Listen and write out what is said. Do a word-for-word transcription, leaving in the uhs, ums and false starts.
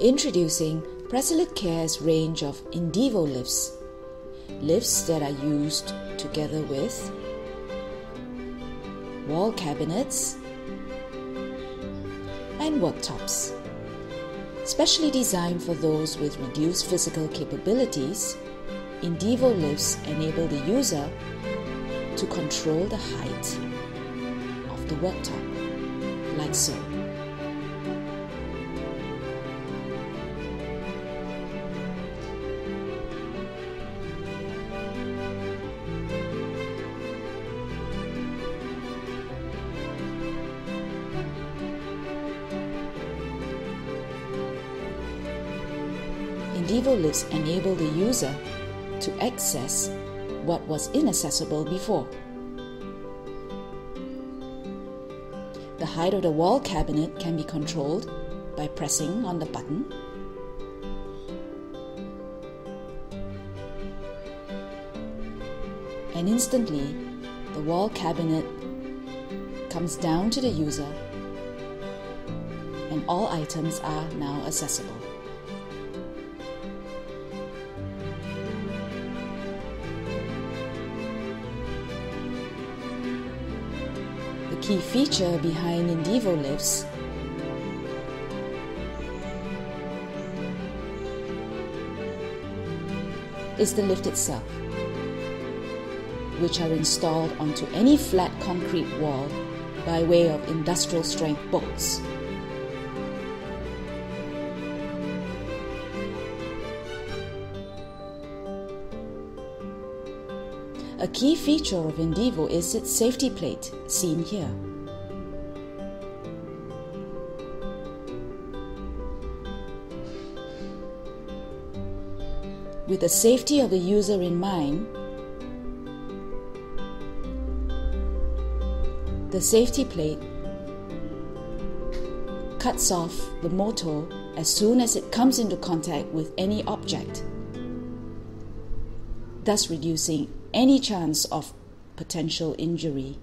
Introducing Pressalit Care's range of Indivo lifts. Lifts that are used together with wall cabinets and worktops. Specially designed for those with reduced physical capabilities, Indivo lifts enable the user to control the height of the worktop, like so. Indivo lifts enable the user to access what was inaccessible before. The height of the wall cabinet can be controlled by pressing on the button. And instantly, the wall cabinet comes down to the user and all items are now accessible. The key feature behind Indivo lifts is the lift itself, which are installed onto any flat concrete wall by way of industrial strength bolts. A key feature of Indivo is its safety plate, seen here. With the safety of the user in mind, the safety plate cuts off the motor as soon as it comes into contact with any object, thus reducing any chance of potential injury.